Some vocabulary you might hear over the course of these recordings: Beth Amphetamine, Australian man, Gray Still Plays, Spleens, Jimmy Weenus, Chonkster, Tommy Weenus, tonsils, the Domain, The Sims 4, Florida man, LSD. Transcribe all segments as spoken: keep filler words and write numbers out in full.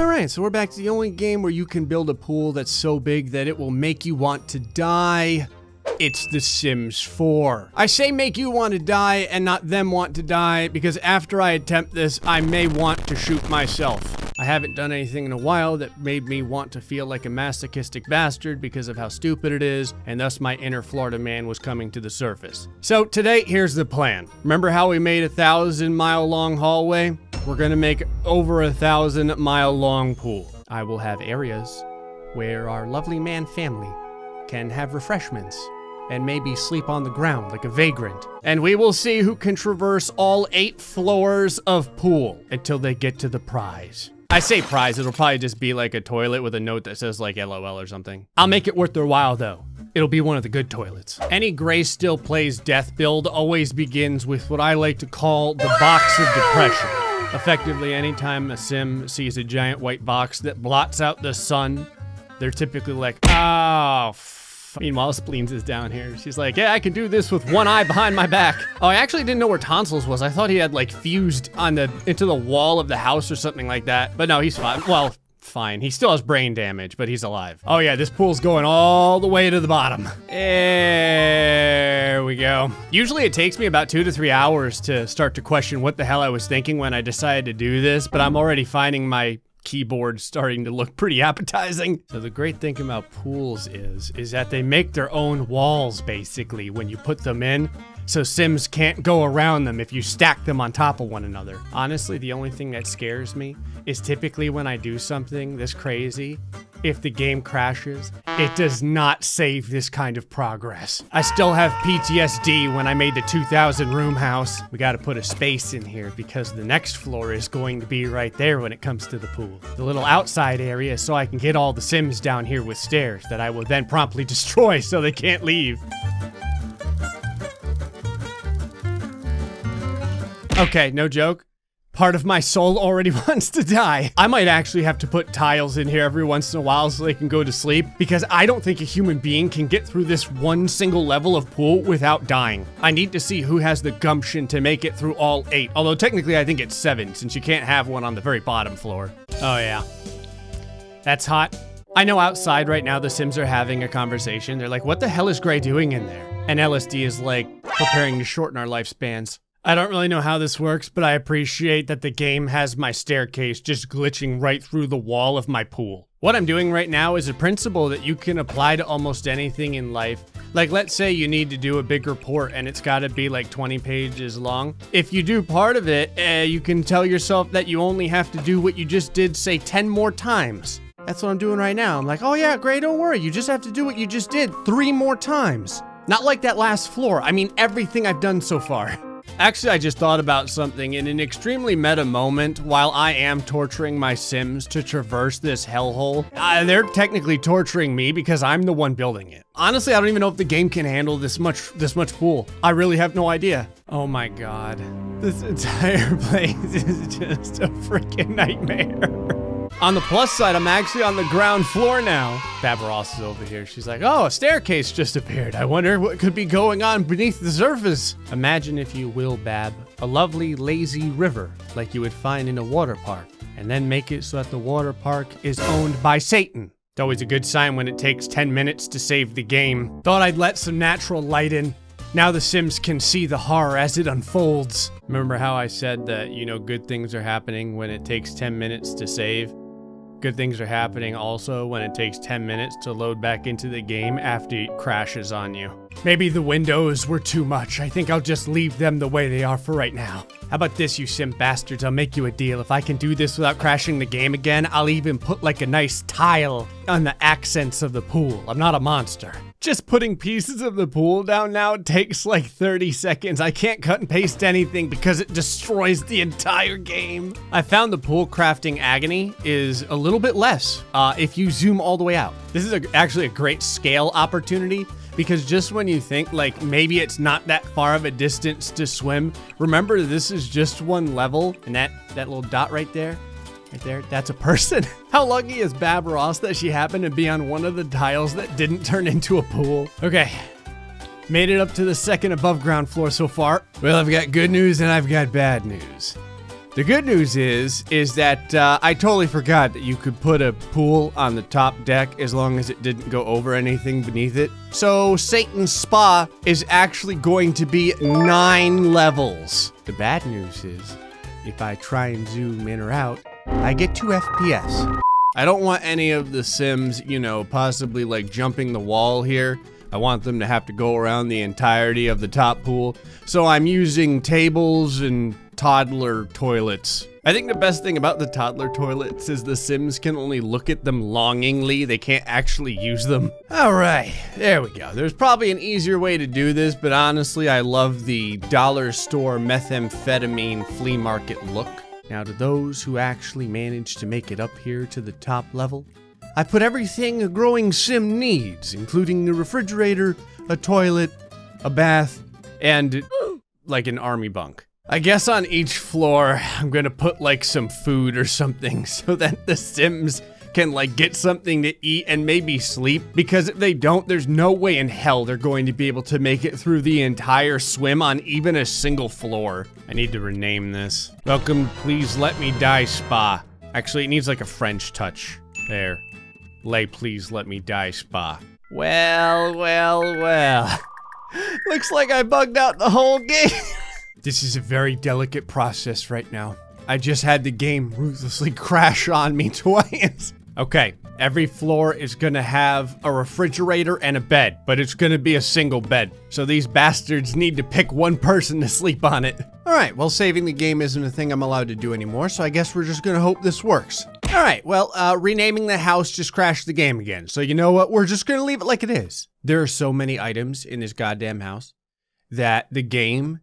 Alright, so we're back to the only game where you can build a pool that's so big that it will make you want to die. It's The Sims four. I say make you want to die and not them want to die because after I attempt this, I may want to shoot myself. I haven't done anything in a while that made me want to feel like a masochistic bastard because of how stupid it is, and thus my inner Florida man was coming to the surface. So today, here's the plan. Remember how we made a thousand mile long hallway? We're gonna make over a thousand mile long pool. I will have areas where our lovely man family can have refreshments and maybe sleep on the ground like a vagrant. And we will see who can traverse all eight floors of pool until they get to the prize. I say prize, it'll probably just be like a toilet with a note that says like L O L or something. I'll make it worth their while though. It'll be one of the good toilets. Any Gray Still Plays death build always begins with what I like to call the box of depression. Effectively, anytime a sim sees a giant white box that blots out the sun, they're typically like, oh, f Meanwhile, Spleens is down here. She's like, yeah, I can do this with one eye behind my back. Oh, I actually didn't know where Tonsils was. I thought he had like fused on the into the wall of the house or something like that. But no, he's fine. Well, fine. He still has brain damage, but he's alive. Oh yeah, this pool's going all the way to the bottom. There we go. Usually it takes me about two to three hours to start to question what the hell I was thinking when I decided to do this, but I'm already finding my keyboard starting to look pretty appetizing. So the great thing about pools is, is that they make their own walls basically when you put them in. So Sims can't go around them if you stack them on top of one another. Honestly, the only thing that scares me is typically when I do something this crazy, if the game crashes, it does not save this kind of progress. I still have P T S D when I made the two thousand room house. We gotta put a space in here because the next floor is going to be right there when it comes to the pool. The little outside area so I can get all the Sims down here with stairs that I will then promptly destroy so they can't leave. Okay, no joke. Part of my soul already wants to die. I might actually have to put tiles in here every once in a while so they can go to sleep because I don't think a human being can get through this one single level of pool without dying. I need to see who has the gumption to make it through all eight. Although technically I think it's seven since you can't have one on the very bottom floor. Oh yeah. That's hot. I know outside right now the Sims are having a conversation. They're like, what the hell is Gray doing in there? And L S D is like preparing to shorten our lifespans. I don't really know how this works, but I appreciate that the game has my staircase just glitching right through the wall of my pool. What I'm doing right now is a principle that you can apply to almost anything in life. Like, let's say you need to do a big report and it's gotta be like twenty pages long. If you do part of it, uh, you can tell yourself that you only have to do what you just did, say, ten more times. That's what I'm doing right now. I'm like, oh yeah, Gray, don't worry. You just have to do what you just did three more times. Not like that last floor. I mean, everything I've done so far. Actually, I just thought about something. In an extremely meta moment, while I am torturing my Sims to traverse this hellhole, uh, they're technically torturing me because I'm the one building it. Honestly, I don't even know if the game can handle this much this much pool. I really have no idea. Oh my God. This entire place is just a freaking nightmare. On the plus side, I'm actually on the ground floor now. Bob Ross is over here. She's like, oh, a staircase just appeared. I wonder what could be going on beneath the surface. Imagine, if you will, Bab, a lovely lazy river like you would find in a water park, and then make it so that the water park is owned by Satan. It's always a good sign when it takes ten minutes to save the game. Thought I'd let some natural light in. Now the Sims can see the horror as it unfolds. Remember how I said that, you know, good things are happening when it takes ten minutes to save? Good things are happening also when it takes ten minutes to load back into the game after it crashes on you. Maybe the windows were too much. I think I'll just leave them the way they are for right now. How about this, you sim bastards? I'll make you a deal. If I can do this without crashing the game again, I'll even put like a nice tile on the accents of the pool. I'm not a monster. Just putting pieces of the pool down now takes like thirty seconds. I can't cut and paste anything because it destroys the entire game. I found the pool crafting agony is a little bit less uh, if you zoom all the way out. This is a, actually a great scale opportunity because just when you think like maybe it's not that far of a distance to swim, remember this is just one level and that, that little dot right there, Right there, that's a person. How lucky is Bob Ross that she happened to be on one of the tiles that didn't turn into a pool? Okay, made it up to the second above ground floor so far. Well, I've got good news and I've got bad news. The good news is, is that uh, I totally forgot that you could put a pool on the top deck as long as it didn't go over anything beneath it. So Satan's Spa is actually going to be nine levels. The bad news is, if I try and zoom in or out, I get two F P S. I don't want any of the Sims, you know, possibly like jumping the wall here. I want them to have to go around the entirety of the top pool. So I'm using tables and toddler toilets. I think the best thing about the toddler toilets is the Sims can only look at them longingly. They can't actually use them. All right, there we go. There's probably an easier way to do this, but honestly, I love the dollar store methamphetamine flea market look. Now, to those who actually managed to make it up here to the top level, I put everything a growing Sim needs, including a refrigerator, a toilet, a bath, and like an army bunk. I guess on each floor, I'm gonna put like some food or something so that the Sims can like get something to eat and maybe sleep, because if they don't, there's no way in hell they're going to be able to make it through the entire swim on even a single floor. I need to rename this. Welcome, please let me die spa. Actually, it needs like a French touch. There. Lay please let me die spa. Well, well, well. Looks like I bugged out the whole game. This is a very delicate process right now. I just had the game ruthlessly crash on me twice. Okay, every floor is gonna have a refrigerator and a bed, but it's gonna be a single bed. So these bastards need to pick one person to sleep on it. All right, well, saving the game isn't a thing I'm allowed to do anymore, so I guess we're just gonna hope this works. All right, well, uh, renaming the house just crashed the game again. So you know what? We're just gonna leave it like it is. There are so many items in this goddamn house that the game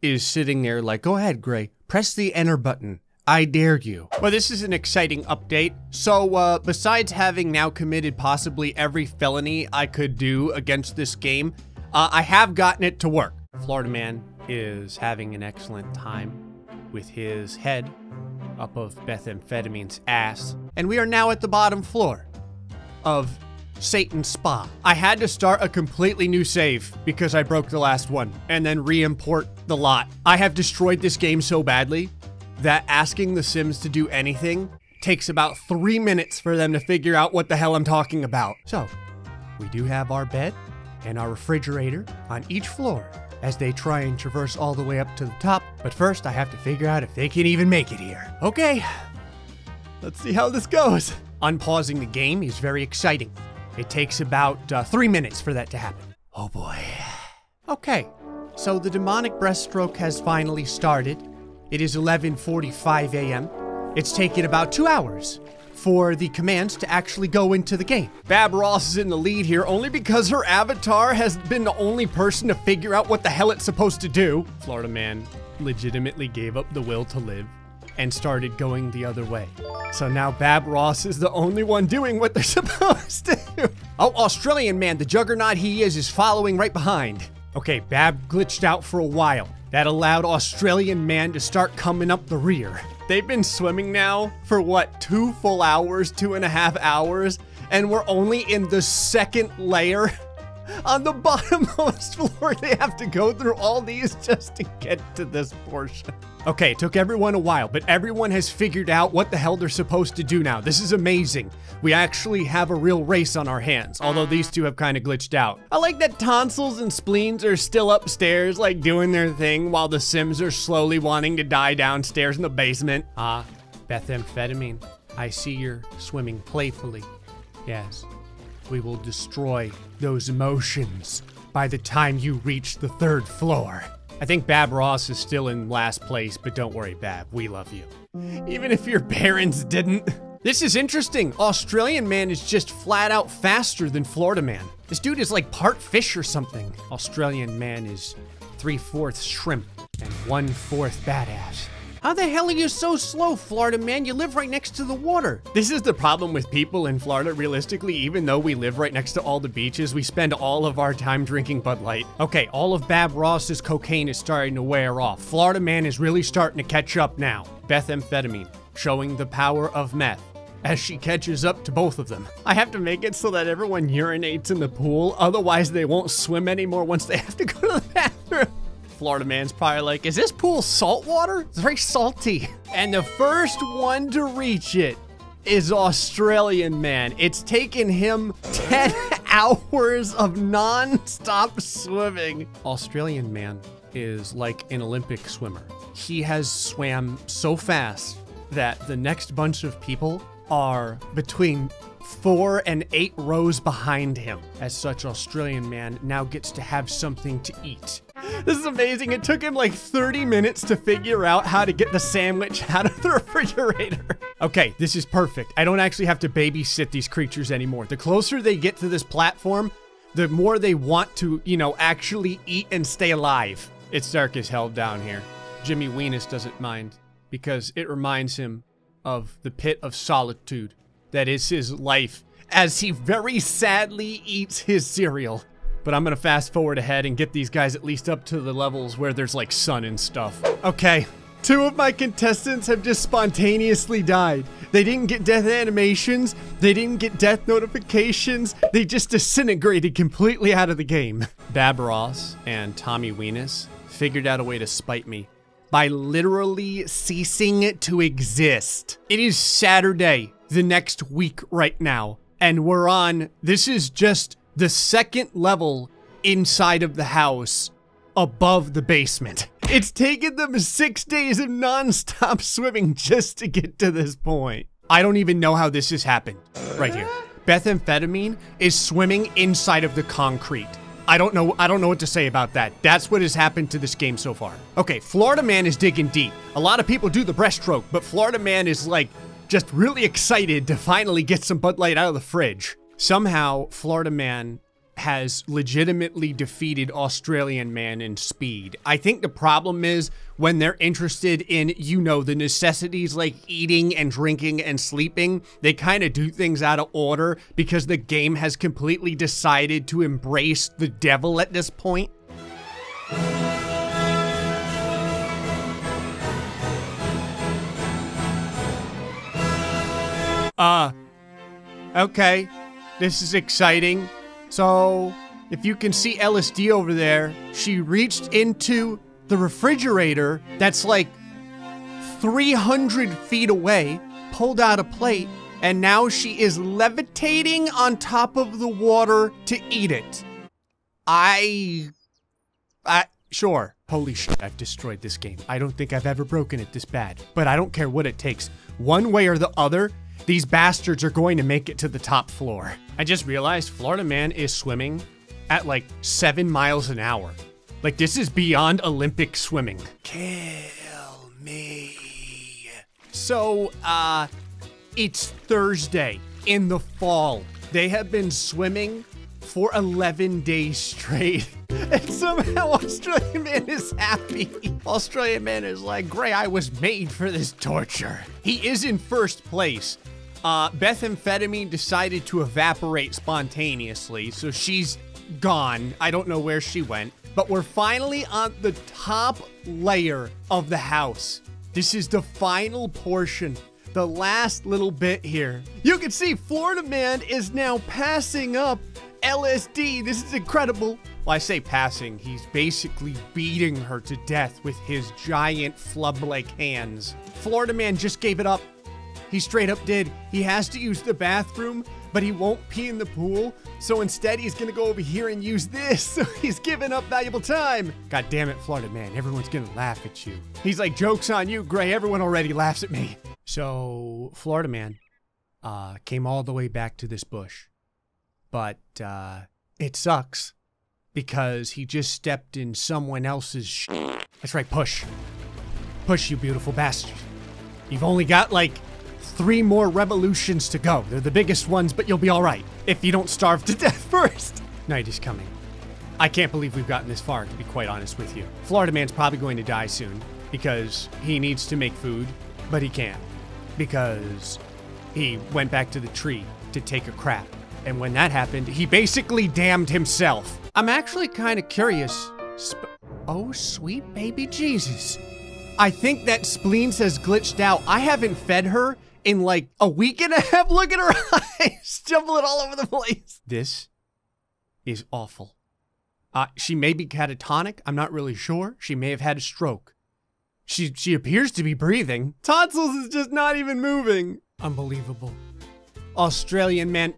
is sitting there like, go ahead, Gray, press the enter button. I dare you. Well, this is an exciting update. So uh, besides having now committed possibly every felony I could do against this game, uh, I have gotten it to work. Florida man is having an excellent time with his head up of Beth Amphetamine's ass. And we are now at the bottom floor of Satan's Spa. I had to start a completely new save because I broke the last one and then re-import the lot. I have destroyed this game so badly that asking the Sims to do anything takes about three minutes for them to figure out what the hell I'm talking about. So we do have our bed and our refrigerator on each floor as they try and traverse all the way up to the top. But first I have to figure out if they can even make it here. Okay, let's see how this goes. Unpausing the game is very exciting. It takes about uh, three minutes for that to happen. Oh boy. Okay, so the demonic breaststroke has finally started. It is eleven forty-five A M It's taken about two hours for the commands to actually go into the game. Bob Ross is in the lead here only because her avatar has been the only person to figure out what the hell it's supposed to do. Florida man legitimately gave up the will to live and started going the other way. So now Bob Ross is the only one doing what they're supposed to do. Oh, Australian man, the juggernaut he is, is following right behind. Okay, Bob glitched out for a while. That allowed Australian man to start coming up the rear. They've been swimming now for what, two full hours, two and a half hours, and we're only in the second layer. On the bottommost floor, they have to go through all these just to get to this portion. Okay, it took everyone a while, but everyone has figured out what the hell they're supposed to do now. This is amazing. We actually have a real race on our hands, although these two have kind of glitched out. I like that Tonsils and Spleens are still upstairs, like doing their thing, while the Sims are slowly wanting to die downstairs in the basement. Ah, Beth Amphetamine, I see you're swimming playfully. Yes. We will destroy those emotions by the time you reach the third floor. I think Bob Ross is still in last place, but don't worry, Bob, we love you. Even if your parents didn't. This is interesting. Australian man is just flat out faster than Florida man. This dude is like part fish or something. Australian man is three-fourths shrimp and one-fourth badass. How the hell are you so slow, Florida man? You live right next to the water. This is the problem with people in Florida. Realistically, even though we live right next to all the beaches, we spend all of our time drinking Bud Light. Okay, all of Bob Ross's cocaine is starting to wear off. Florida man is really starting to catch up now. Beth Amphetamine, showing the power of meth as she catches up to both of them. I have to make it so that everyone urinates in the pool, otherwise they won't swim anymore once they have to go to the bathroom. Florida man's probably like, is this pool salt water? It's very salty. And the first one to reach it is Australian Man. It's taken him ten hours of non-stop swimming. Australian Man is like an Olympic swimmer. He has swam so fast that the next bunch of people are between four and eight rows behind him. As such, Australian Man now gets to have something to eat. This is amazing. It took him like thirty minutes to figure out how to get the sandwich out of the refrigerator. Okay, this is perfect. I don't actually have to babysit these creatures anymore. The closer they get to this platform, the more they want to, you know, actually eat and stay alive. It's dark as hell down here. Jimmy Weenus doesn't mind because it reminds him of the pit of solitude that is his life as he very sadly eats his cereal. But I'm gonna fast forward ahead and get these guys at least up to the levels where there's like sun and stuff. Okay, two of my contestants have just spontaneously died. They didn't get death animations, they didn't get death notifications, they just disintegrated completely out of the game. Bob Ross and Tommy Weenus figured out a way to spite me by literally ceasing to exist. It is Saturday, the next week right now, and we're on, this is just the second level inside of the house above the basement. It's taken them six days of non-stop swimming just to get to this point. I don't even know how this has happened right here. Beth Amphetamine is swimming inside of the concrete. I don't know, I don't know what to say about that. That's what has happened to this game so far. Okay, Florida Man is digging deep. A lot of people do the breaststroke, but Florida Man is like just really excited to finally get some Bud Light out of the fridge. Somehow, Florida Man has legitimately defeated Australian Man in speed. I think the problem is when they're interested in, you know, the necessities like eating and drinking and sleeping, they kind of do things out of order because the game has completely decided to embrace the devil at this point. Uh, okay. This is exciting. So, if you can see L S D over there, she reached into the refrigerator that's like three hundred feet away, pulled out a plate, and now she is levitating on top of the water to eat it. I... I... Sure. Holy shit, I've destroyed this game. I don't think I've ever broken it this bad, but I don't care what it takes. One way or the other, these bastards are going to make it to the top floor. I just realized Florida Man is swimming at like seven miles an hour. Like, this is beyond Olympic swimming. Kill me. So, uh, it's Thursday in the fall. They have been swimming for eleven days straight. And somehow Australian Man is happy. Australian Man is like, Gray, I was made for this torture. He is in first place. Uh, Beth Amphetamine decided to evaporate spontaneously, so she's gone. I don't know where she went. But we're finally on the top layer of the house. This is the final portion, the last little bit here. You can see Florida Man is now passing up L S D. This is incredible. Well, I say passing, he's basically beating her to death with his giant flub-like hands. Florida Man just gave it up. He straight up did. He has to use the bathroom, but he won't pee in the pool. So instead, he's gonna go over here and use this. So he's giving up valuable time. God damn it, Florida Man. Everyone's gonna laugh at you. He's like, joke's on you, Gray. Everyone already laughs at me. So Florida Man uh, came all the way back to this bush. But uh, it sucks because he just stepped in someone else's sh**. That's right, push. Push, you beautiful bastard. You've only got like three more revolutions to go. They're the biggest ones, but you'll be all right if you don't starve to death first. Night is coming. I can't believe we've gotten this far, to be quite honest with you. Florida Man's probably going to die soon because he needs to make food, but he can't because he went back to the tree to take a crap. And when that happened, he basically damned himself. I'm actually kind of curious. Sp- oh, sweet baby Jesus. I think that Spleens has glitched out. I haven't fed her in like a week and a half. Look at her eyes, jumbling all over the place. This is awful. Uh, she may be catatonic. I'm not really sure. She may have had a stroke. She, she appears to be breathing. Tonsils is just not even moving. Unbelievable. Australian man.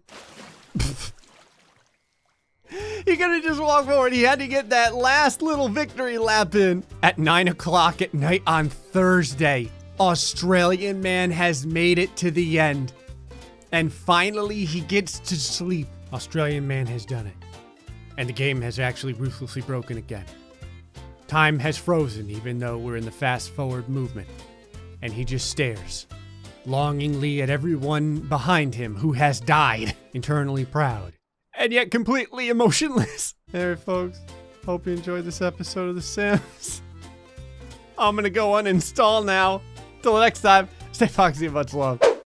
He could have just walked forward. He had to get that last little victory lap in. At nine o'clock at night on Thursday, Australian man has made it to the end. And finally, he gets to sleep. Australian man has done it. And the game has actually ruthlessly broken again. Time has frozen, even though we're in the fast-forward movement. And he just stares, longingly at everyone behind him who has died, internally proud, and yet completely emotionless. There, folks. Hope you enjoyed this episode of The Sims. I'm gonna go uninstall now. Till next time, stay foxy and much love.